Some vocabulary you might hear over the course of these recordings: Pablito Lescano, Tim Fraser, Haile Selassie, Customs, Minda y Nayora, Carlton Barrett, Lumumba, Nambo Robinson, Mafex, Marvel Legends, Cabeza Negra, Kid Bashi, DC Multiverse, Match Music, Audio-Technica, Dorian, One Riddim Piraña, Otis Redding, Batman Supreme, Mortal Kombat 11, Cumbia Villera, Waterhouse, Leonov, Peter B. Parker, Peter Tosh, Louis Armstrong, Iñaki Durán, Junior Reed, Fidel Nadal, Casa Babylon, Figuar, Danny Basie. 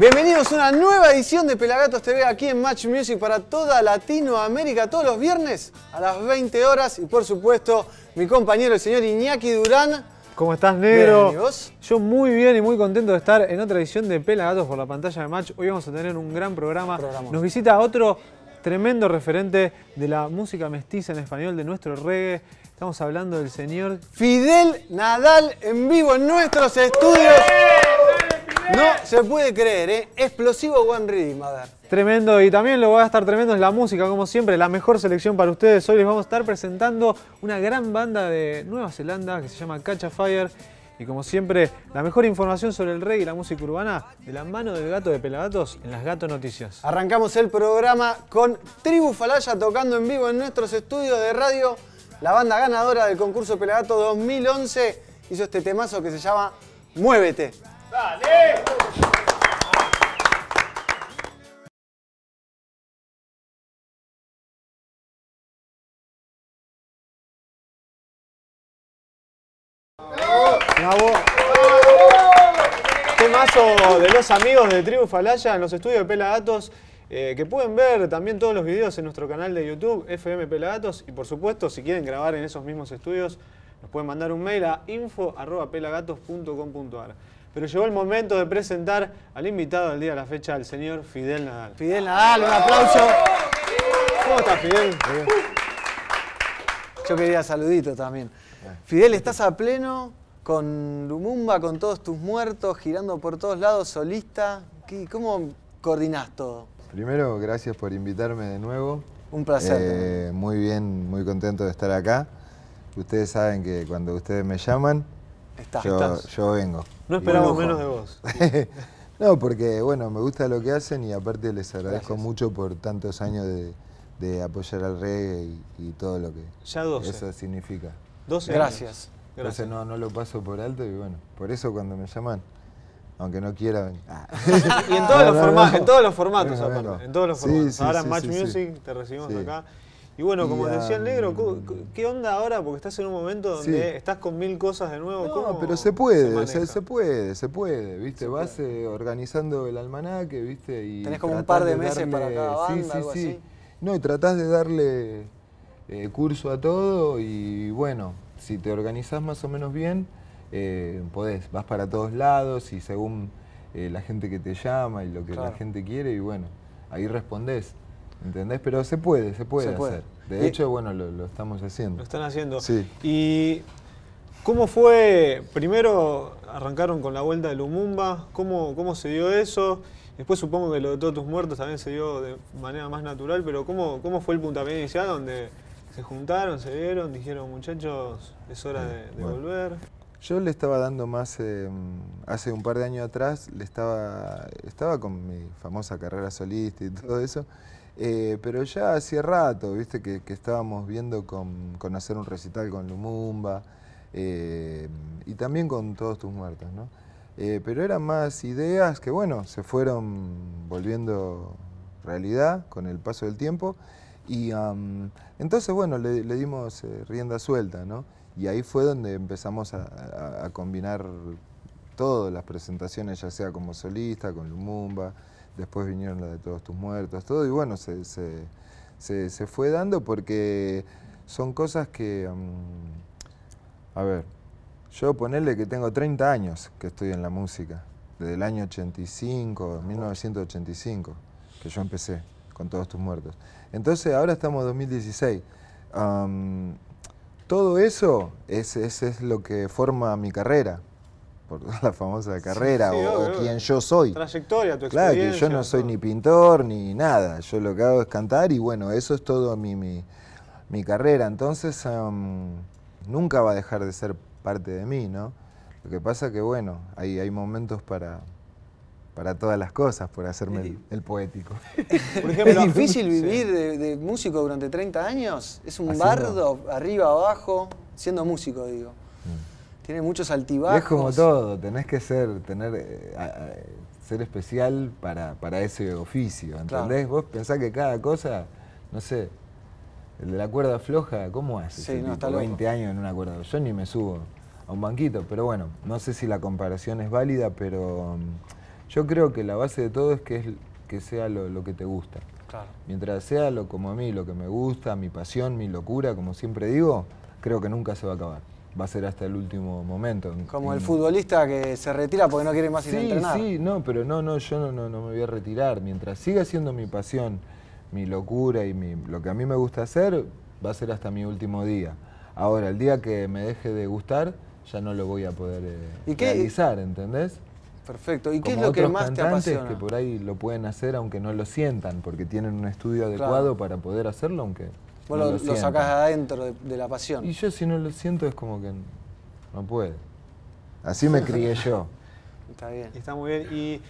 Bienvenidos a una nueva edición de Pelagatos TV aquí en Match Music para toda Latinoamérica, todos los viernes a las 20 horas. Y por supuesto, mi compañero, el señor Iñaki Durán. ¿Cómo estás, negro? Bien, ¿y vos? Yo muy bien y muy contento de estar en otra edición de Pelagatos por la pantalla de Match. Hoy vamos a tener un gran programa. Nos visita otro tremendo referente de la música mestiza en español, de nuestro reggae. Estamos hablando del señor Fidel Nadal en vivo en nuestros estudios. No se puede creer, ¿eh? Explosivo One Riddim, a ver. Tremendo, y también lo va a estar tremendo es la música, como siempre, la mejor selección para ustedes. Hoy les vamos a estar presentando una gran banda de Nueva Zelanda que se llama Katchafire. Y como siempre, la mejor información sobre el reggae y la música urbana de la mano del gato de Pelagatos en las Gato Noticias. Arrancamos el programa con Tribu Falaya tocando en vivo en nuestros estudios de radio. La banda ganadora del concurso Pelagato 2011 hizo este temazo que se llama Muévete. ¡Dale! ¡Bravo! Temazo de los amigos de Tribu Falaya en los estudios de Pelagatos, que pueden ver también todos los videos en nuestro canal de YouTube, FM Pelagatos. Y por supuesto, si quieren grabar en esos mismos estudios, nos pueden mandar un mail a info@pelagatos.com.ar. Pero llegó el momento de presentar al invitado del día de la fecha, el señor Fidel Nadal. Fidel Nadal, un aplauso. ¿Cómo estás, Fidel? Yo quería saludito también. Fidel, estás a pleno con Lumumba, con Todos Tus Muertos, girando por todos lados, solista. ¿Cómo coordinás todo? Primero, gracias por invitarme de nuevo. Un placer. Muy bien, muy contento de estar acá. Ustedes saben que cuando ustedes me llaman, yo vengo. No esperamos menos de vos. No, porque bueno, me gusta lo que hacen y aparte les agradezco mucho por tantos años de apoyar al reggae y todo lo que eso significa. 12 años. Gracias. Entonces no lo paso por alto y bueno, por eso cuando me llaman, aunque no quieran. Y en todos los formatos, aparte. En todos los formatos. Ahora Match Music, te recibimos acá. Y bueno, como decía el negro, ¿qué onda ahora? Porque estás en un momento donde estás con mil cosas de nuevo. No, pero se puede, se puede, ¿viste? Vas organizando el almanaque, ¿viste? Y tenés como un par de meses para cada banda, algo así. No, y tratás de darle curso a todo y bueno, si te organizás más o menos bien, podés, vas para todos lados y según la gente que te llama y lo que la gente quiere y bueno, ahí respondés. ¿Entendés? Pero se puede hacer. De hecho, bueno, lo estamos haciendo. Lo están haciendo. Sí. ¿Y cómo fue? Primero arrancaron con la vuelta de Lumumba. ¿Cómo se dio eso? Después supongo que lo de Todos Tus Muertos también se dio de manera más natural. Pero ¿cómo fue el puntapié inicial donde se juntaron, se vieron, dijeron muchachos, es hora de volver? Yo le estaba dando más, hace un par de años atrás, estaba con mi famosa carrera solista y todo eso. Pero ya hacía rato, viste, que estábamos viendo con hacer un recital con Lumumba y también con Todos Tus Muertos, ¿no? Pero eran más ideas que, bueno, se fueron volviendo realidad con el paso del tiempo y entonces, bueno, le dimos rienda suelta, ¿no? Y ahí fue donde empezamos a combinar todas las presentaciones, ya sea como solista, con Lumumba. Después vinieron las de Todos Tus Muertos, todo, y bueno, se fue dando porque son cosas que, a ver, yo ponerle que tengo 30 años que estoy en la música, desde el año 85, 1985, que yo empecé con Todos Tus Muertos. Entonces, ahora estamos en 2016. Todo eso es lo que forma mi carrera. Por la famosa carrera, o quien yo soy. Trayectoria, tu experiencia. Claro, que yo no soy ni pintor ni nada. Yo lo que hago es cantar y bueno, eso es todo mi carrera. Entonces, nunca va a dejar de ser parte de mí, ¿no? Lo que pasa que, bueno, hay momentos para todas las cosas, por hacerme el poético. Por ejemplo, ¿es difícil vivir de músico durante 30 años? ¿Es un bardo, arriba, abajo, siendo músico, digo? Tiene muchos altibajos. Es como todo, tenés que ser especial para ese oficio, ¿entendés? Claro. Vos pensás que cada cosa, no sé, el de la cuerda floja, ¿cómo haces? Sí, no, está 20 años en una cuerda, yo ni me subo a un banquito, pero bueno, no sé si la comparación es válida, pero Yo creo que la base de todo es que sea lo que te gusta. Claro. Mientras sea como a mí, lo que me gusta, mi pasión, mi locura, como siempre digo, creo que nunca se va a acabar. Va a ser hasta el último momento. Como el futbolista que se retira porque no quiere más ir a entrenar. Sí, no, pero yo no me voy a retirar. Mientras siga siendo mi pasión, mi locura y lo que a mí me gusta hacer, va a ser hasta mi último día. Ahora, el día que me deje de gustar, ya no lo voy a poder realizar, ¿entendés? Perfecto. ¿Y qué es lo que más te apasiona? Que por ahí lo pueden hacer aunque no lo sientan, porque tienen un estudio adecuado para poder hacerlo, aunque... Vos lo sacás adentro de la pasión. Y yo si no lo siento es como que no puedo. Así me crié yo. Está bien. Está muy bien. Y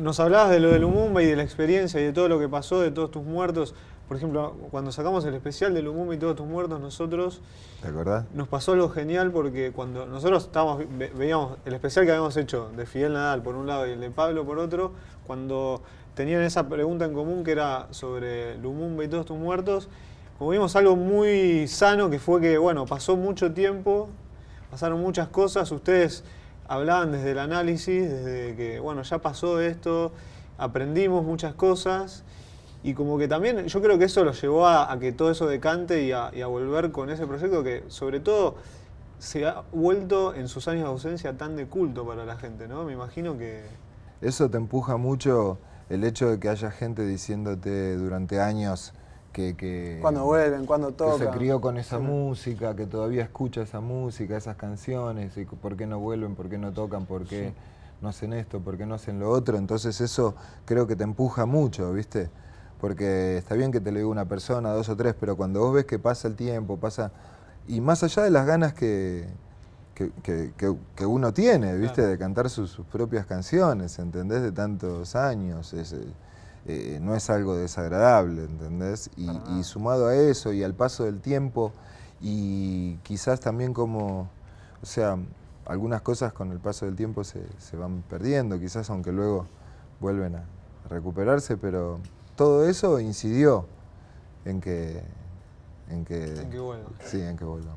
nos hablabas de lo de Lumumba y de la experiencia y de todo lo que pasó, de Todos Tus Muertos. Por ejemplo, cuando sacamos el especial de Lumumba y Todos Tus Muertos, nosotros... ¿Te acordás? Nos pasó algo genial porque cuando nosotros estábamos, veíamos el especial que habíamos hecho de Fidel Nadal por un lado y el de Pablo por otro, cuando tenían esa pregunta en común que era sobre Lumumba y Todos Tus Muertos, como vimos algo muy sano que fue que, bueno, pasó mucho tiempo, pasaron muchas cosas, ustedes hablaban desde el análisis, desde que, bueno, ya pasó esto, aprendimos muchas cosas y como que también yo creo que eso los llevó a que todo eso decante y a volver con ese proyecto que sobre todo se ha vuelto en sus años de ausencia tan de culto para la gente, ¿no? Me imagino que... Eso te empuja mucho el hecho de que haya gente diciéndote durante años... cuando vuelven, cuando tocan. Que se crió con esa música, que todavía escucha esa música, esas canciones, y por qué no vuelven, por qué no tocan, por qué no hacen esto, por qué no hacen lo otro. Entonces eso creo que te empuja mucho, ¿viste? Porque está bien que te lo diga una persona, dos o tres, pero cuando vos ves que pasa el tiempo, pasa... Y más allá de las ganas que uno tiene, ¿viste? Claro. De cantar sus propias canciones, ¿entendés? De tantos años, no es algo desagradable, ¿entendés? Y sumado a eso y al paso del tiempo y quizás también como, o sea, algunas cosas con el paso del tiempo se van perdiendo, quizás aunque luego vuelven a recuperarse, pero todo eso incidió en que vuelvan. Sí, en que vuelvan.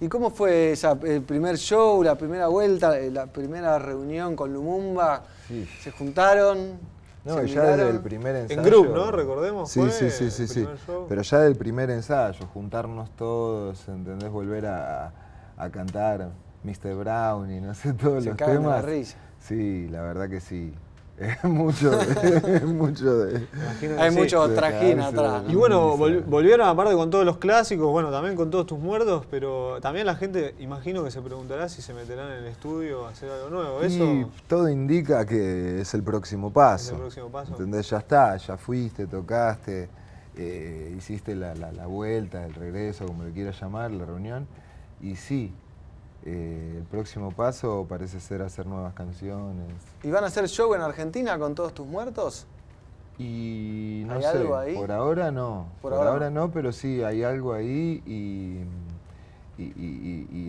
¿Y cómo fue el primer show, la primera vuelta, la primera reunión con Lumumba? Sí. ¿Se juntaron? No, ya desde el primer ensayo. En grupo, ¿no? Recordemos. Sí, sí, sí, sí, sí. Pero ya del primer ensayo, juntarnos todos, ¿entendés? Volver a cantar Mr. Brown y no sé, todos los temas. Se cae la risa. Sí, la verdad que sí. Es mucho, es mucho de... Hay mucho trajín atrás. Y bueno, volvieron aparte con todos los clásicos, bueno, también con Todos Tus Muertos, pero también la gente, imagino que se preguntará si se meterán en el estudio a hacer algo nuevo. Y todo indica que es el próximo paso. Es el próximo paso. ¿Entendés? Ya está, ya fuiste, tocaste, hiciste la vuelta, el regreso, como le quieras llamar, la reunión, y sí. El próximo paso parece ser hacer nuevas canciones. ¿Y van a hacer show en Argentina con Todos Tus Muertos? Y no sé, algo ahí? Por ahora no. Por ahora no, pero sí hay algo ahí y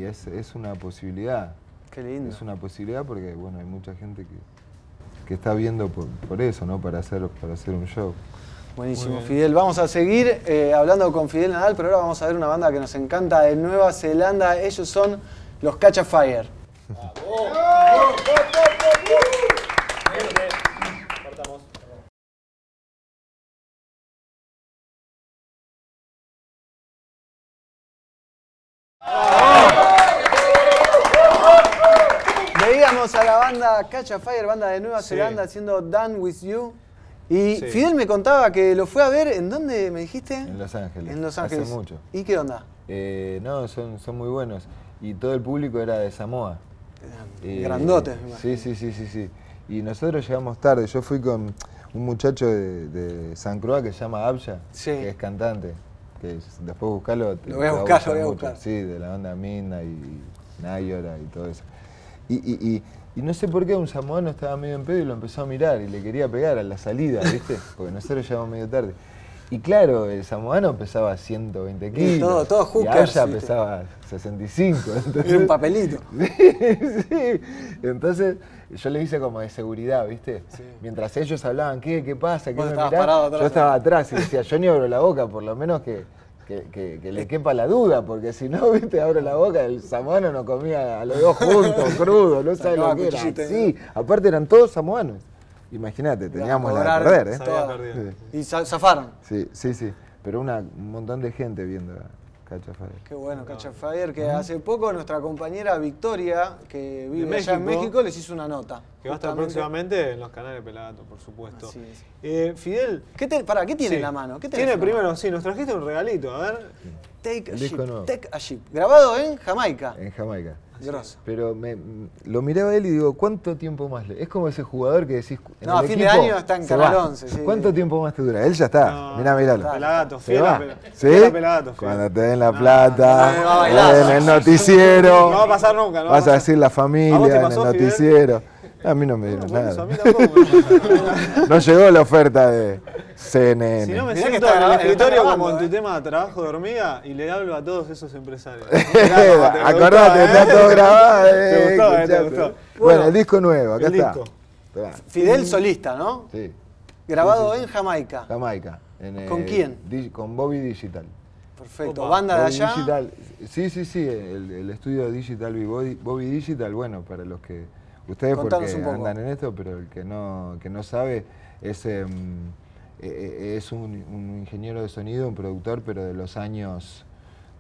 es una posibilidad. Qué lindo. Es una posibilidad porque bueno, hay mucha gente que está viendo por eso, ¿no? Para hacer un show. Buenísimo, Fidel. Vamos a seguir hablando con Fidel Nadal, pero ahora vamos a ver una banda que nos encanta de Nueva Zelanda. Ellos son los Katchafire. Veíamos a la banda Katchafire, banda de Nueva Zelanda, haciendo Done With You. Y Fidel me contaba que lo fue a ver, ¿en dónde me dijiste? En Los Ángeles. En Los Ángeles. Hace mucho. ¿Y qué onda? No, son muy buenos. Y todo el público era de Samoa. Grandotes, me imagino. Sí. Y nosotros llegamos tarde. Yo fui con un muchacho de San Croix que se llama Abya, que es cantante. Que después buscarlo. Lo voy a buscar, lo voy a buscar. Sí, de la banda Minda y Nayora y todo eso. Y no sé por qué un samoano estaba medio en pedo y lo empezó a mirar y le quería pegar a la salida, ¿viste? Porque nosotros llegamos medio tarde. Y claro, el samoano pesaba 120 kilos. Y todo hookers, y Abya pesaba 65. Entonces, era un papelito. Sí. Entonces yo le hice como de seguridad, ¿viste? Sí. Mientras ellos hablaban, ¿qué pasa? ¿Qué me mirás? Yo estaba atrás y decía, yo ni abro la boca, por lo menos que le quepa la duda, porque si no, ¿viste? Abro la boca, el samoano no comía a los dos juntos, crudo, no sabe lo que era. Sí, aparte eran todos samoanos. Imagínate, teníamos la de perder, ¿eh? Toda. Sí. Y zafaron. Sí, sí, sí. Pero un montón de gente viendo Katchafire. Qué bueno, Katchafire, que hace poco nuestra compañera Victoria, que vive allá en México, les hizo una nota. Que va a estar próximamente en los canales Pelagatos, por supuesto. Así es. Fidel... ¿Qué tiene en la mano? ¿Qué tiene primero? Sí, nos trajiste un regalito, a ver. Take a Ship, Take a Ship. Grabado en Jamaica. En Jamaica. Grosso. Pero lo miraba él y digo, ¿cuánto tiempo más? Es como ese jugador que decís... No, a fin de año está en Canal 11. Sí. ¿Cuánto tiempo más te dura? Él ya está. No, mirá, miralo. Pelagato, Pelagato. Cuando te den la plata, en el noticiero. No va a pasar nunca, ¿no? Vas a decir la familia en el noticiero. A mí no me dieron nada. No llegó la oferta de CNN. Si no me siento en el escritorio como en tu tema de trabajo de hormiga y le hablo a todos esos empresarios. Acordate, está todo grabado. Te gustó. Bueno, el disco nuevo, acá está. Fidel solista, ¿no? Sí. Grabado en Jamaica. Jamaica. ¿Con quién? Con Bobby Digital. Perfecto. ¿Banda de allá? Sí, sí, sí. El estudio Digital Bobby Digital, bueno, para los que... Ustedes porque andan en esto, pero el que no sabe es un ingeniero de sonido, un productor, pero de los años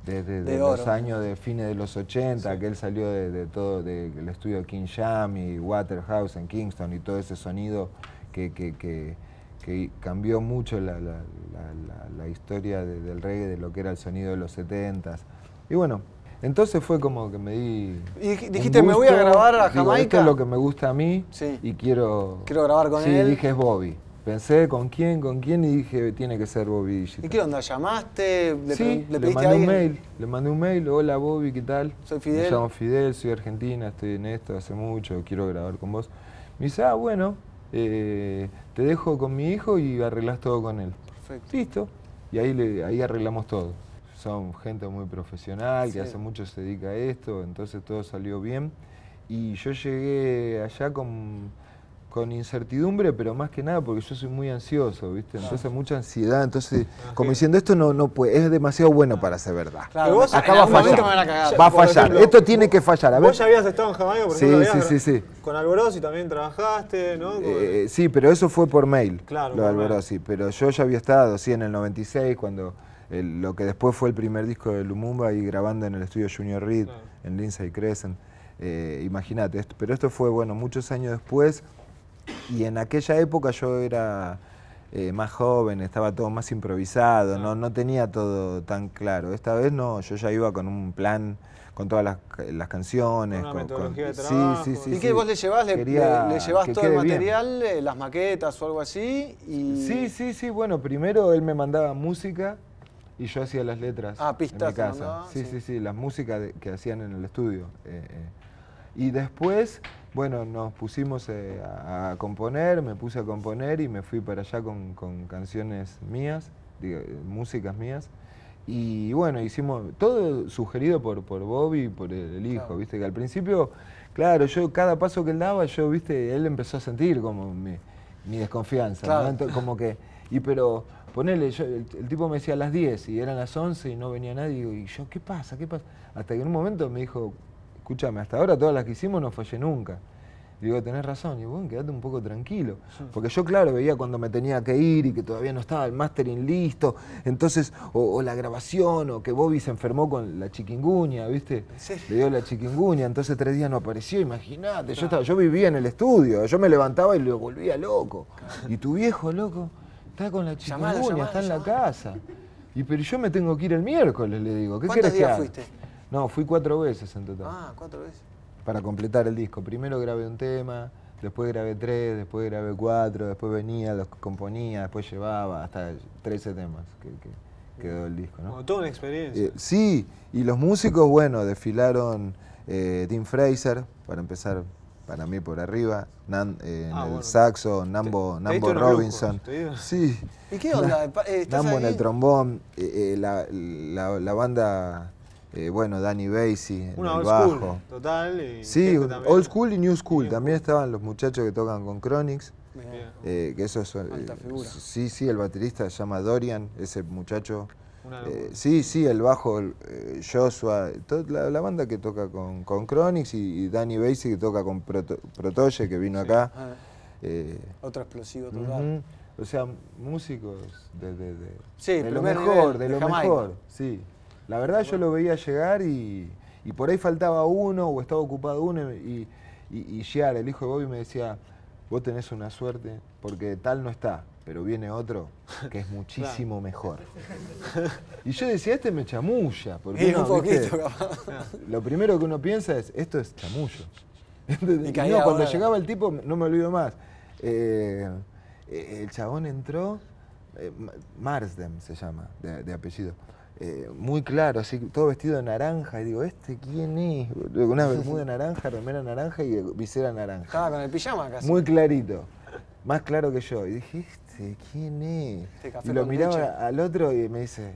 de los años de fines de los 80, sí. Que él salió del estudio King Jam y Waterhouse en Kingston y todo ese sonido que cambió mucho la historia del reggae, de lo que era el sonido de los 70s. Y bueno. Entonces fue como que me di... Y dijiste, me voy a grabar a Jamaica. Esto es lo que me gusta a mí, sí. Y quiero grabar con él. Sí, dije, es Bobby. Pensé, ¿con quién? Y dije, tiene que ser Bobby Digital. ¿Y qué onda? ¿Llamaste? Sí, le pediste a alguien? Le mandé un mail, hola Bobby, ¿qué tal? Soy Fidel. Me llamo Fidel, soy argentina, estoy en esto hace mucho, quiero grabar con vos. Me dice, bueno, te dejo con mi hijo y arreglás todo con él. Perfecto. Listo. Y ahí arreglamos todo. Son gente muy profesional, sí. Que hace mucho se dedica a esto, entonces todo salió bien. Y yo llegué allá con incertidumbre, pero más que nada porque yo soy muy ansioso, ¿viste? Entonces mucha ansiedad, entonces como diciendo esto no puede, es demasiado bueno para ser verdad. Claro, vos acá va a fallar, va a fallar, ejemplo, esto tiene que fallar. A ver. Vos ya habías estado en Jamaica, por ejemplo, sí. Con Alborozzi también trabajaste, ¿no? Sí, pero eso fue por mail, claro, lo de Alborozzi, pero yo ya había estado, sí, en el 96 cuando... lo que después fue el primer disco de Lumumba y grabando en el estudio Junior Reed, claro. En Lindsay Crescent, imagínate, pero esto fue bueno muchos años después y en aquella época yo era más joven, estaba todo más improvisado, claro. No tenía todo tan claro, esta vez no, yo ya iba con un plan, con todas las canciones. Una metodología de trabajo. Sí, ¿Y qué vos le llevás? ¿Le llevás todo el material, bien. Las maquetas o algo así? Y... Sí, bueno, primero él me mandaba música. Y yo hacía las letras en mi casa. ¿No? Sí, las músicas que hacían en el estudio. Y después, bueno, nos pusimos a componer, me puse a componer y me fui para allá con canciones mías, músicas mías. Y bueno, hicimos todo sugerido por Bobby y por el hijo, claro. Viste, que al principio, claro, yo cada paso que él daba, viste, él empezó a sentir como mi desconfianza. Claro. ¿No? Entonces, como que, pero... Ponele, el tipo me decía a las 10 y eran las 11 y no venía nadie. Y yo, ¿qué pasa? Hasta que en un momento me dijo, escúchame, hasta ahora todas las que hicimos no fallé nunca. Y digo, tenés razón. Y bueno, quedate un poco tranquilo. Sí. Porque yo, claro, veía cuando me tenía que ir y que todavía no estaba el mastering listo. Entonces, o la grabación, o que Bobby se enfermó con la chikungunya, ¿viste? Sí. Le dio la chikungunya, entonces 3 días no apareció. Imagínate, claro. yo vivía en el estudio. Yo me levantaba y lo volvía loco. Claro. Y tu viejo, loco... Está con la chikungunya, está en la casa. Pero yo me tengo que ir el miércoles, le digo. ¿Qué querés que haga? ¿Cuántos días fuiste? No, fui 4 veces en total. 4 veces. Para completar el disco. Primero grabé un tema, después grabé 3, después grabé 4, después venía, los componía, después llevaba hasta 13 temas que quedó el disco, ¿no? Como toda una experiencia. Sí, y los músicos, bueno, desfilaron Tim Fraser, para empezar... Para mí por arriba, en el saxo, Nambo Robinson. Sí. ¿Y qué onda? Nambo en el trombón, la banda, bueno, Danny Basie, en el bajo. Una old school, total. Sí, old school y new school. También estaban los muchachos que tocan con Chronixx. Que eso es... Alta figura. Sí, el baterista se llama Dorian, ese muchacho. Sí, el bajo, Joshua, la banda que toca con Chronixx y Danny Basie que toca con Protoye, que vino acá. Otro explosivo total. O sea, músicos de lo mejor, de lo mejor. Sí. La verdad yo lo veía llegar y por ahí faltaba uno o estaba ocupado uno y llegar. El hijo de Bobby me decía, vos tenés una suerte porque tal no está, pero viene otro que es muchísimo mejor. Y yo decía, este me chamulla. Porque uno, un poquito, capaz. Lo primero que uno piensa es, esto es chamullo. Y no, cuando llegaba el tipo, no me olvido más. El chabón entró, Marsden se llama, de apellido, muy claro, así, todo vestido de naranja, y digo, ¿este quién es? Una bermuda naranja, remera naranja y visera naranja. Estaba con el pijama casi. Muy clarito, más claro que yo. Y dije, ¿este quién es? Este café y lo miraba al otro y me dice,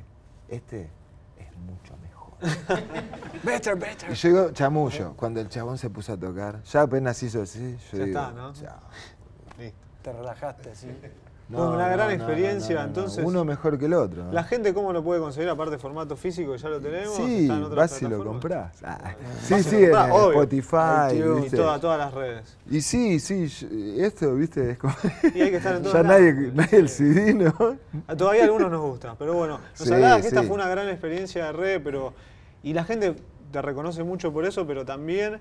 este es mucho mejor. Better, better. Y yo digo, chamullo, cuando el chabón se puso a tocar, ya apenas hizo así, yo digo, está, ¿no? Chao. Listo. Te relajaste, sí. No, una gran experiencia, entonces. Uno mejor que el otro. ¿La gente cómo lo puede conseguir? Aparte de formato físico, ya lo tenemos. Sí, vas si lo comprás. Ah. Sí, sí, en Spotify. YouTube, y todas las redes. Y sí, sí, esto, viste, es como... Y hay que estar en todos lados. Ya nadie el CD, ¿no? Todavía a algunos nos gusta, pero bueno. Nos hablabas que esta fue una gran experiencia de red, pero... Y la gente te reconoce mucho por eso, pero también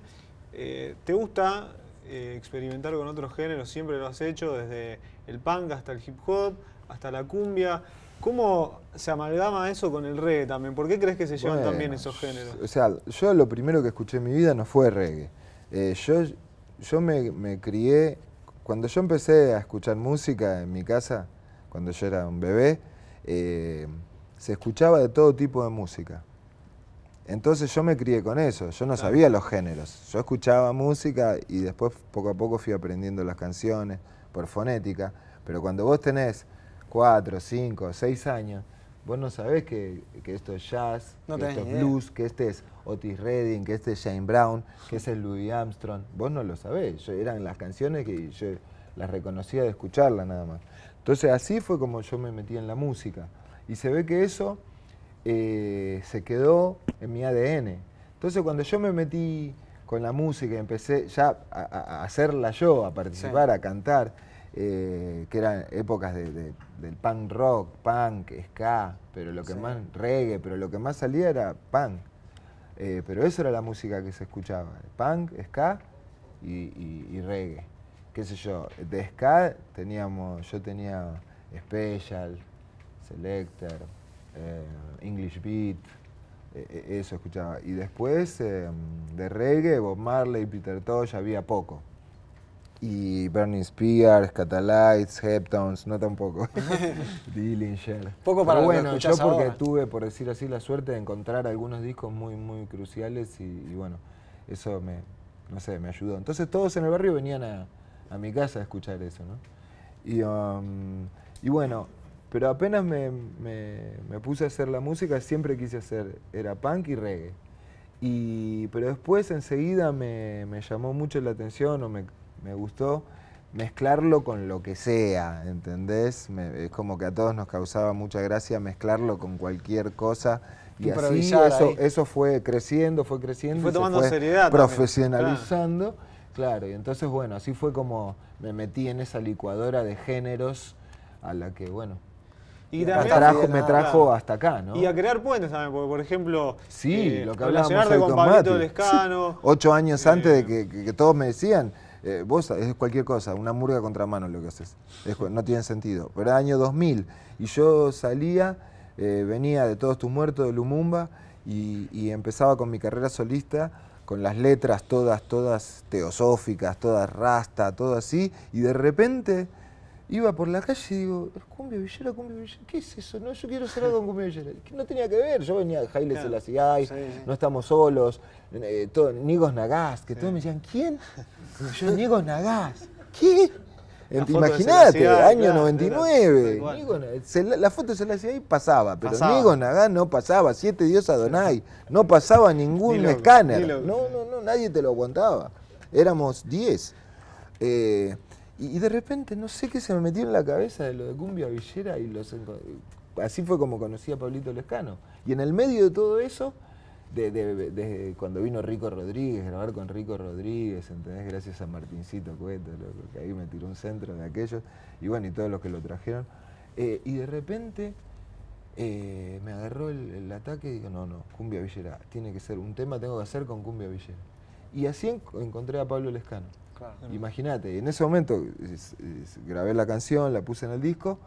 te gusta... experimentar con otros géneros, siempre lo has hecho, desde el punk hasta el hip hop, hasta la cumbia. ¿Cómo se amalgama eso con el reggae también? ¿Por qué crees que se llevan tan bien esos géneros? O sea, yo lo primero que escuché en mi vida no fue reggae. Yo me crié, cuando yo empecé a escuchar música en mi casa, cuando yo era un bebé, se escuchaba de todo tipo de música. Entonces yo me crié con eso, yo no sabía los géneros, yo escuchaba música y después poco a poco fui aprendiendo las canciones por fonética, pero cuando vos tenés 4, 5, 6 años, vos no sabés que esto es jazz, no que esto es blues, que este es Otis Redding, que este es James Brown, que ese es Louis Armstrong, vos no lo sabés, eran las canciones que yo las reconocía de escucharlas nada más. Entonces así fue como yo me metí en la música y se ve que eso... se quedó en mi ADN. Entonces cuando yo me metí con la música y empecé ya a hacerla yo, a participar, a cantar, que eran épocas del punk rock, punk, ska, pero lo que más reggae, pero lo que más salía era punk. Pero eso era la música que se escuchaba, punk, ska y reggae. Qué sé yo, de ska yo tenía Special, Selector, English Beat, eso escuchaba. Y después de reggae, Bob Marley, Peter Tosh, había poco. Y Bernie Spears, Catalytes, Heptones, no tampoco. Dillinger. Poco para... Pero bueno, lo que yo porque ahora tuve, por decir así, la suerte de encontrar algunos discos muy, muy cruciales y bueno, eso me, no sé, me ayudó. Entonces todos en el barrio venían a mi casa a escuchar eso, ¿no? Y bueno... Pero apenas me puse a hacer la música, siempre quise hacer, era punk y reggae. Pero después enseguida me llamó mucho la atención, o me gustó mezclarlo con lo que sea, ¿entendés? Es como que a todos nos causaba mucha gracia mezclarlo con cualquier cosa. Y así eso fue creciendo, Y fue tomando seriedad. Profesionalizando, claro. Y entonces, bueno, así fue como me metí en esa licuadora de géneros a la que, bueno... Y también, me trajo hasta acá, ¿no? Y a crear puentes también, porque por ejemplo... Sí, lo que hablábamos hoy con Pablito Lescano... Sí. 8 años antes de que todos me decían, vos es cualquier cosa, una murga contra mano lo que haces, no tiene sentido. Pero era año 2000 y yo salía, venía de Todos Tus Muertos, de Lumumba, y empezaba con mi carrera solista, con las letras todas teosóficas, todas rasta, todo así, y de repente... Iba por la calle y digo, Cumbia Villera, ¿qué es eso? No, yo quiero hacer algo con Cumbia Villera. No tenía que ver, yo venía de Haile Selassie, No Estamos Solos, Nigos Nagas, que todos me decían, ¿quién? Yo, Nigos Nagas, ¿qué? Imaginate, año 99, la foto de Selassie pasaba, pero Nigos Nagas no pasaba, 7 Dios Adonai, no pasaba ningún escáner, no, nadie te lo aguantaba, éramos 10. Y de repente, no sé qué se me metió en la cabeza de lo de Cumbia Villera. Así fue como conocí a Pablito Lescano. Y en el medio de todo eso, de cuando vino Rico Rodríguez, grabar con Rico Rodríguez, ¿entendés? Gracias a Martincito Cueto, loco, que ahí me tiró un centro de aquellos, y bueno, y todos los que lo trajeron. Y de repente me agarró el ataque y digo, no, Cumbia Villera, tiene que ser un tema, tengo que hacer con Cumbia Villera. Y así encontré a Pablo Lescano. Claro. Imagínate, en ese momento grabé la canción, la puse en el disco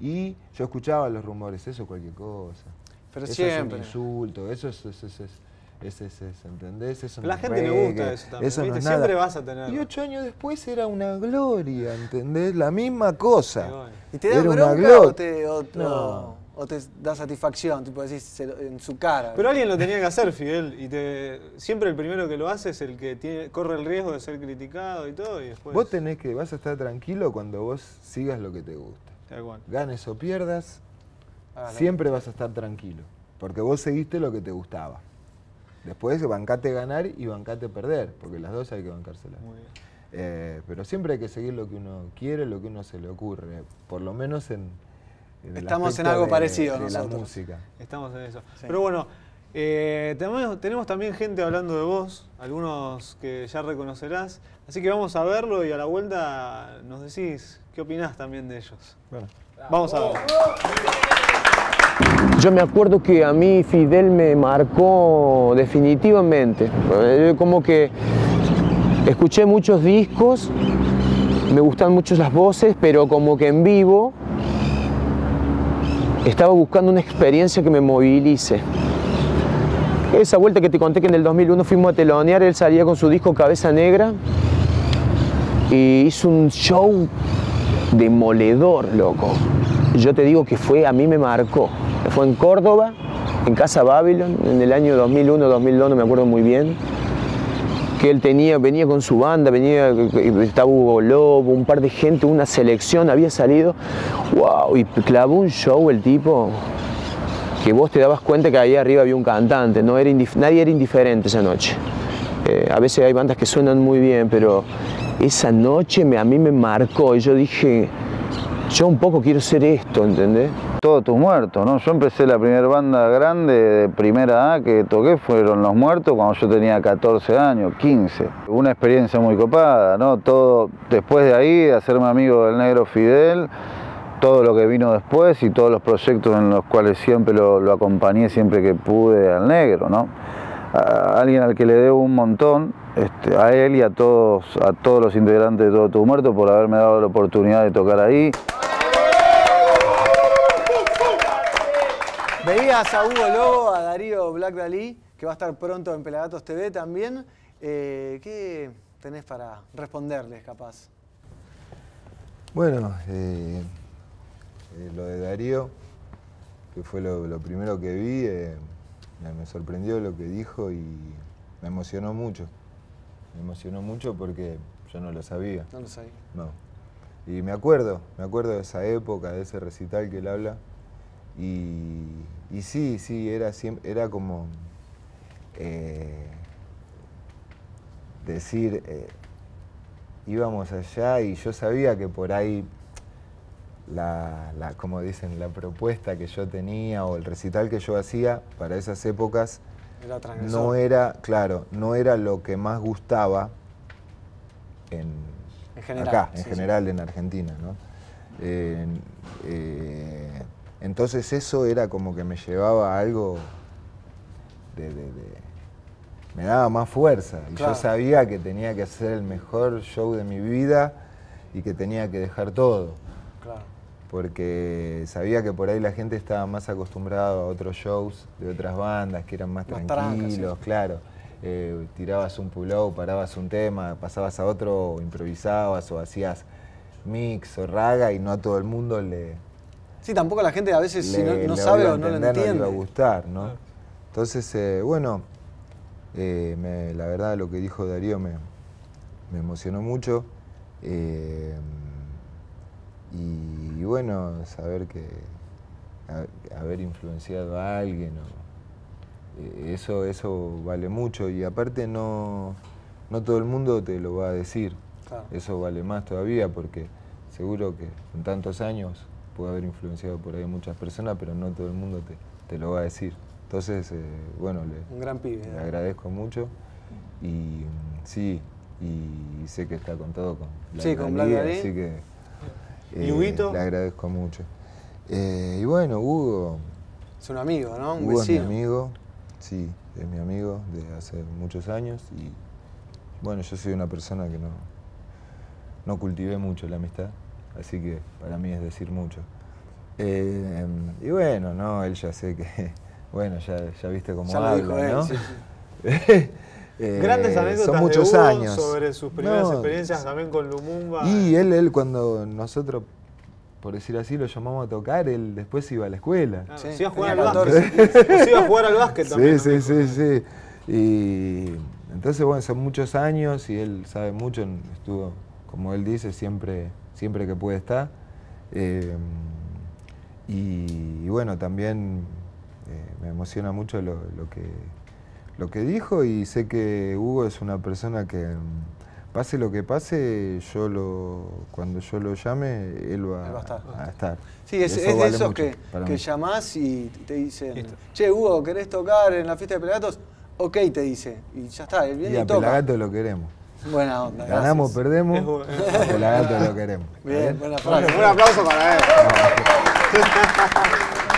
y yo escuchaba los rumores, eso es cualquier cosa. Pero eso siempre. Es un insulto, eso es, ¿entendés? Eso la gente le gusta eso también, eso no es siempre nada. Vas a tener. Y 8 años después era una gloria, ¿entendés? La misma cosa. ¿Y te da bronca o te da satisfacción? Tipo decís en su cara. Pero alguien lo tenía que hacer, Fidel, y siempre el primero que lo hace es el que corre el riesgo de ser criticado y todo, y después... Vos vas a estar tranquilo cuando vos sigas lo que te gusta. Tal cual. Ganes o pierdas, siempre vas a estar tranquilo, porque vos seguiste lo que te gustaba. Después bancate ganar y bancate perder, porque las dos hay que bancárselas. Muy bien. Pero siempre hay que seguir lo que uno quiere, lo que uno se le ocurre, por lo menos en estamos en algo parecido nosotros. La música. Estamos en eso. Sí. Pero bueno, tenemos también gente hablando de vos, algunos que ya reconocerás, así que vamos a verlo y a la vuelta nos decís qué opinás también de ellos. Bueno, vamos a ver. Yo me acuerdo que a mí Fidel me marcó definitivamente, como que escuché muchos discos, me gustan mucho las voces, pero como que en vivo estaba buscando una experiencia que me movilice. Esa vuelta que te conté que en el 2001 fuimos a telonear, él salía con su disco Cabeza Negra y hizo un show demoledor, loco. Yo te digo que a mí me marcó. Fue en Córdoba, en Casa Babylon, en el año 2001, 2002, no me acuerdo muy bien, que él venía con su banda, estaba Hugo Lobo, un par de gente, una selección, había salido, wow, y clavó un show el tipo, que vos te dabas cuenta que ahí arriba había un cantante, no era nadie era indiferente esa noche. A veces hay bandas que suenan muy bien, pero esa noche a mí me marcó, y yo dije... Yo un poco quiero ser esto, ¿entendés? Todos Tus Muertos, ¿no? Yo empecé la primera banda grande de primera A que toqué, fueron Los Muertos, cuando yo tenía 14 años, 15. Una experiencia muy copada, ¿no? Todo, después de ahí, hacerme amigo del negro Fidel, todo lo que vino después y todos los proyectos en los cuales siempre lo acompañé, siempre que pude, al negro, ¿no? A alguien al que le debo un montón, a él y a todos los integrantes de Todos Tus Muertos por haberme dado la oportunidad de tocar ahí. Veías a Hugo Lobo, a Darío Black Dalí, que va a estar pronto en Pelagatos TV también. ¿Qué tenés para responderles, capaz? Bueno, lo de Darío, que fue lo primero que vi, me sorprendió lo que dijo y me emocionó mucho. Me emocionó mucho porque yo no lo sabía. No lo sabía. No. Y me acuerdo de esa época, de ese recital que él habla. Y sí, era como decir, íbamos allá y yo sabía que por ahí... como dicen, la propuesta que yo tenía o el recital que yo hacía para esas épocas no era lo que más gustaba en general en Argentina, ¿no? Entonces eso era como que me llevaba a algo me daba más fuerza y claro. Yo sabía que tenía que hacer el mejor show de mi vida y que tenía que dejar todo. Claro. Porque sabía que por ahí la gente estaba más acostumbrada a otros shows de otras bandas que eran más tranquilos, trancas, sí. Claro. Tirabas un pull-up, parabas un tema, pasabas a otro, o improvisabas o hacías mix o raga y no a todo el mundo le... Sí, tampoco la gente a veces si no sabe o no lo entiende. No le iba a gustar, ¿no? Claro. Entonces, bueno, la verdad lo que dijo Darío me emocionó mucho. Y bueno, saber que haber influenciado a alguien, eso vale mucho y aparte no todo el mundo te lo va a decir, claro. Eso vale más todavía porque seguro que en tantos años puede haber influenciado por ahí muchas personas, pero no todo el mundo te lo va a decir. Entonces, bueno, un gran pibe, le agradezco mucho. Y sí, y sé que está contado con Black Dalí, con Black Dalí, así que le agradezco mucho. Y bueno, Hugo... Es un amigo, ¿no? Un Hugo vecino. Es mi amigo, sí, es mi amigo de hace muchos años. Y bueno, yo soy una persona que no cultivé mucho la amistad, así que para mí es decir mucho. Y bueno, no, él ya sé que... Bueno, ya viste cómo habla, ¿no? Sí, sí. Grandes anécdotas son muchos de Hugo años. Sobre sus primeras experiencias también con Lumumba. Y él cuando nosotros, por decir así, lo llamamos a tocar, él después iba a la escuela. Ah, sí. Se iba a jugar al básquet. Se iba a jugar al básquet también. Sí, sí, sí, sí. Y entonces, bueno, son muchos años y él sabe mucho. Estuvo, como él dice, siempre que puede estar. Y bueno, también me emociona mucho lo que dijo, y sé que Hugo es una persona que, pase lo que pase, cuando yo lo llame, él va a estar. Sí, es de esos que llamás y te dicen, listo. Che, Hugo, ¿querés tocar en la fiesta de Pelagatos? Ok, te dice, y ya está, él viene y toca. Y a Pelagatos lo queremos. Buena onda, ganamos, perdemos, bueno. A Pelagatos lo queremos. Bien, buena frase. Bueno, un aplauso para él.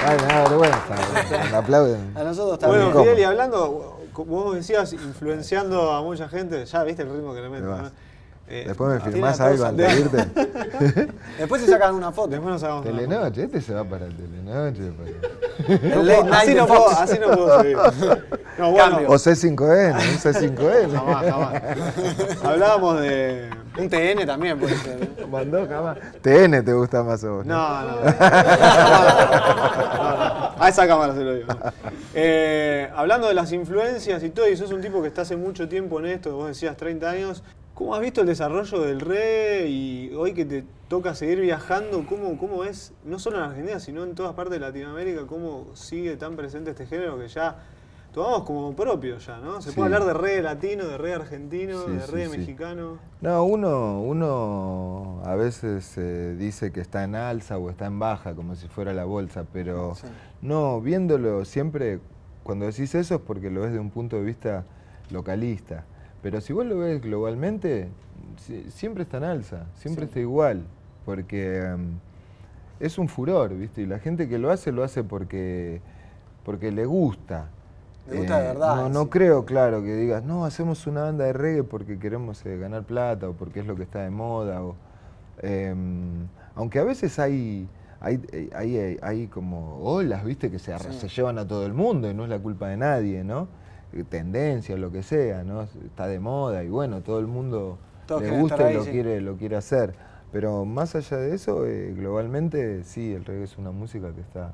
Ay, no, bueno, me aplauden. A nosotros también. Bueno, Fidel, y hablando, vos decías, influenciando a mucha gente, ya viste el ritmo que le meto, ¿no? Después me firmás algo antes de irte. Después se sacan una foto. Después nos sacamos Telenoche, este se va para Telenoche. Así no puedo seguir. No, bueno. O C5N, un C5N. Jamás, jamás. Hablábamos de... Un TN también puede ser. Mandó, jamás. TN te gusta más a vos. No, no. A esa cámara se lo digo. Hablando de las influencias y todo, y sos un tipo que está hace mucho tiempo en esto, vos decías 30 años. ¿Cómo has visto el desarrollo del reggae y hoy que te toca seguir viajando? ¿Cómo es, no solo en Argentina, sino en todas partes de Latinoamérica, cómo sigue tan presente este género que ya tomamos como propio ya, ¿no? Se puede hablar de reggae latino, de reggae argentino, de reggae mexicano. No, uno a veces dice que está en alza o está en baja, como si fuera la bolsa, pero no, viéndolo siempre, cuando decís eso es porque lo ves de un punto de vista localista. Pero si vos lo ves globalmente, siempre está en alza, siempre está igual, porque es un furor, ¿viste? Y la gente que lo hace porque le gusta. Le gusta de verdad. No, no creo, claro, que digas, no, hacemos una banda de reggae porque queremos ganar plata o porque es lo que está de moda. Aunque a veces hay como olas, ¿viste? Que se llevan a todo el mundo y no es la culpa de nadie, ¿no? Tendencia, lo que sea, ¿no? Está de moda y bueno, todo el mundo le gusta y lo quiere hacer. Pero más allá de eso, globalmente, sí, el reggae es una música que está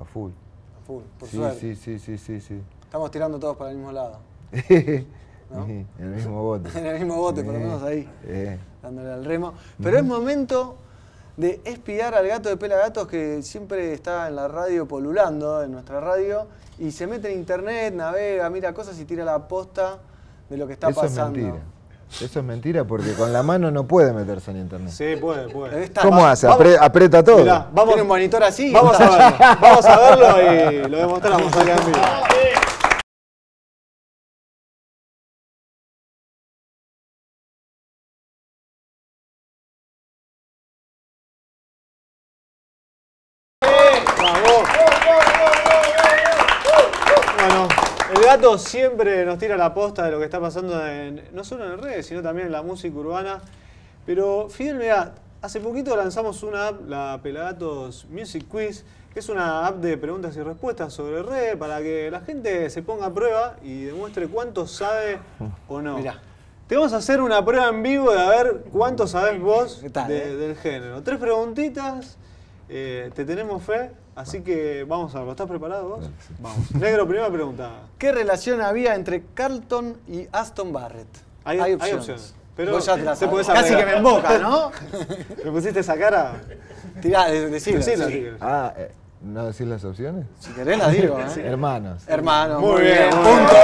a full. A full, por suerte. Sí. Estamos tirando todos para el mismo lado. ¿No? Sí, en el mismo bote. En el mismo bote, por lo menos ahí, dándole al remo. Pero es momento de espiar al gato de Pelagatos, que siempre está en la radio polulando, en nuestra radio, y se mete en internet, navega, mira cosas y tira la posta de lo que está pasando. Eso es mentira, porque con la mano no puede meterse en internet. Sí, puede. ¿Cómo hace? ¿Aprieta todo? Mirá, tiene un monitor así. Vamos a verlo y lo demostramos acá en vivo. Siempre nos tira la posta de lo que está pasando no solo en redes, sino también en la música urbana. Pero Fidel, mirá, hace poquito lanzamos una app, la Pelagatos Music Quiz, que es una app de preguntas y respuestas sobre redes para que la gente se ponga a prueba y demuestre cuánto sabe o no. Mirá. Te vamos a hacer una prueba en vivo de a ver cuánto sabés vos del género. 3 preguntitas, te tenemos fe. Así que vamos a verlo. ¿Estás preparado vos? Sí. Vamos. Negro, primera pregunta. ¿Qué relación había entre Carlton y Aston Barrett? Hay opciones. Pero vos ya te las sabés. Casi que me emboca, ¿no? ¿Me pusiste esa cara? Tirá, decirlo. ¿No decís las opciones? Si querés las digo, ¿eh? Sí. Hermanos. Muy bien. Punto.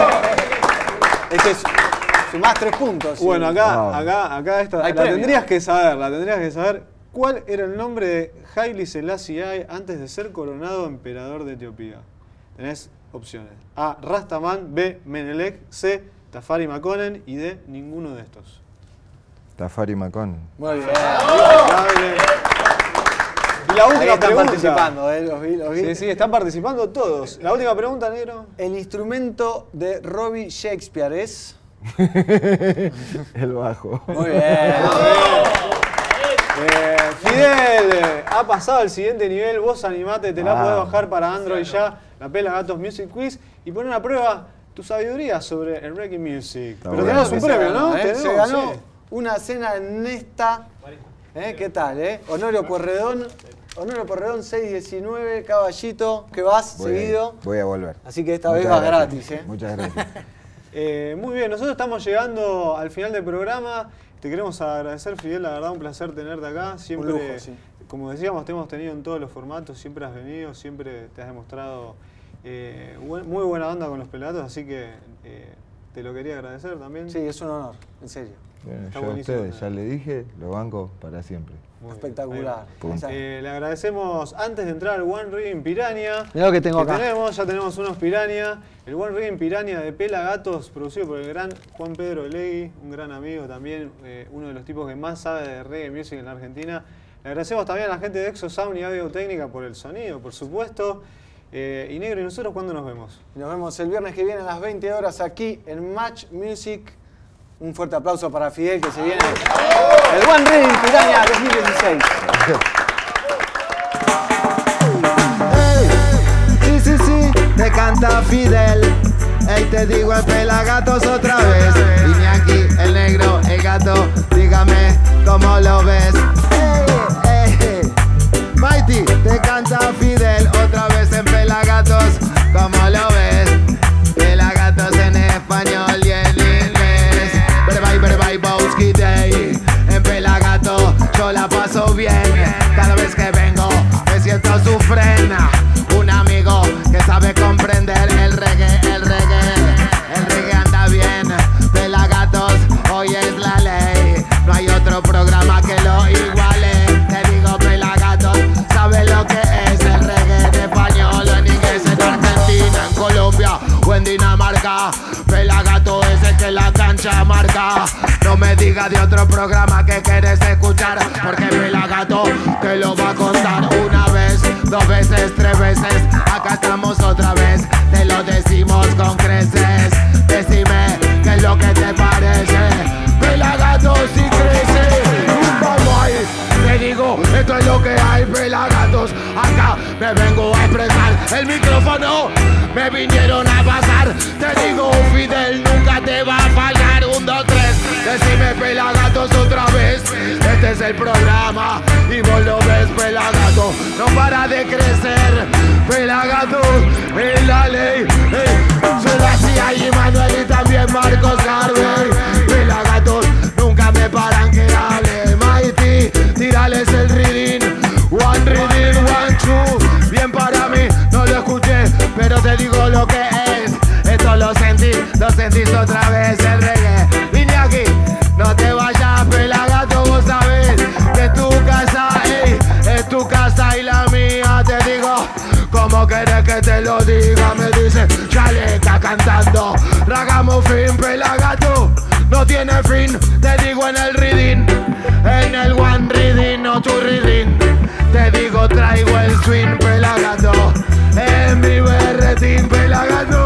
Este es... Sumás 3 puntos. Bueno, acá esta... La tendrías que saber. ¿Cuál era el nombre de Haile Selassie antes de ser coronado emperador de Etiopía? Tenés opciones. A, Rastaman, B, Menelec, C, Tafari Makonnen y D, ninguno de estos. Tafari Makonnen. Muy bien. Y la última están pregunta. Participando, los vi. Sí, sí, están participando todos. La última pregunta, negro. El instrumento de Robbie Shakespeare es... el bajo. Muy bien. Fidel, ha pasado al siguiente nivel. Vos animate, te la podés bajar para Android ya. La Pelagatos Music Quiz y poner a prueba tu sabiduría sobre el reggae music. Pero tenemos un premio, ¿no? Se ganó una cena en esta... ¿Qué tal, eh? Honorio Porredón 619, caballito, que vas seguido. Voy a volver. Así que esta vez va gratis, ¿eh? Muchas gracias. Muy bien, nosotros estamos llegando al final del programa. Te queremos agradecer, Fidel, la verdad un placer tenerte acá. Siempre, un lujo, sí. Como decíamos, te hemos tenido en todos los formatos, siempre has venido, siempre te has demostrado muy buena onda con los Pelagatos, así que te lo quería agradecer también. Sí, es un honor, en serio. Bueno, yo a ustedes, ya le dije, lo banco para siempre. Muy espectacular. Le agradecemos, antes de entrar, al One Riddim Piraña. Mirá lo que tengo acá. Ya tenemos unos Piraña. El One Riddim Piraña de Pelagatos, producido por el gran Juan Pedro Legui, un gran amigo también, uno de los tipos que más sabe de reggae music en la Argentina. Le agradecemos también a la gente de Exo Sound y Audio Técnica por el sonido, por supuesto. Y negro, ¿y nosotros cuándo nos vemos? Nos vemos el viernes que viene a las 20 horas aquí en Match Music. Un fuerte aplauso para Fidel, que se viene el One Riddim Piraña 2016. Hey, sí, te canta Fidel. Hey, te digo el Pelagatos otra vez. Iñaki, el negro, el gato, dígame cómo lo ves. Hey, Mighty, te canta Fidel otra vez en Pelagatos, ¿cómo lo ves? Pelagatos en español y en Day. En Pelagato yo la paso bien. Cada vez que vengo me siento sufrena. Un amigo que sabe comprender el reggae, el reggae. El reggae anda bien. Pelagatos hoy es la ley. No hay otro programa que lo iguale. Te digo Pelagatos, ¿sabes lo que es el reggae en español? En inglés, en Argentina, en Colombia o en Dinamarca. Pelagato es el que la cancha marca. No me digas de otro programa que quieres escuchar, porque Pelagato te lo va a contar. Una vez, dos veces, tres veces, acá estamos otra vez. Te lo decimos con creces. Decime qué es lo que te parece. Pelagato si crece. Vamos ahí, te digo, esto es lo que hay. Pelagatos, acá me vengo a expresar. El micrófono me vinieron a pasar. Te digo, Fidel nunca te va a fallar. Un, dos, tres. Decime Pelagatos otra vez, este es el programa y vos lo ves. Pelagato no para de crecer, Pelagato es la ley. Se lo hacía y Manuel y también Marcos Garvey. Pelagatos nunca me paran que hable. Mighty, tirales el ridín. One ridín, one two. Bien para mí, no lo escuché, pero te digo lo que es. Esto lo sentí otra vez el reggae. Aquí, no te vayas, Pelagato, vos sabés que tu casa, ey, es tu casa y la mía. Te digo, ¿cómo querés que te lo diga? Me dicen, chaleca cantando, ragamos fin. Pelagato no tiene fin, te digo en el ridín, en el one ridín o tu ridín. Te digo, traigo el swing, Pelagato, en mi berretín, Pelagato.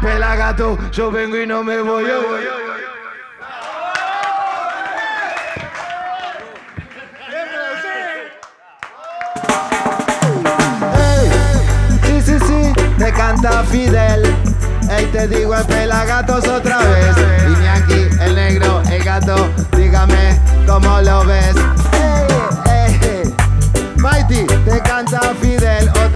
Pelagato, yo vengo y no me voy. Hey, sí, te canta Fidel. Hey, te digo el Pelagatos otra vez. Iñaki, el negro, el gato, dígame cómo lo ves. Hey, Mighty, te canta Fidel